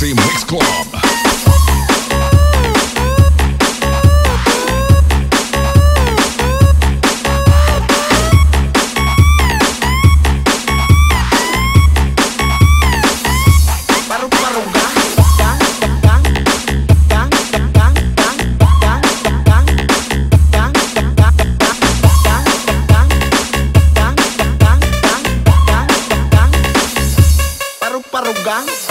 Passi Mix Club. Bang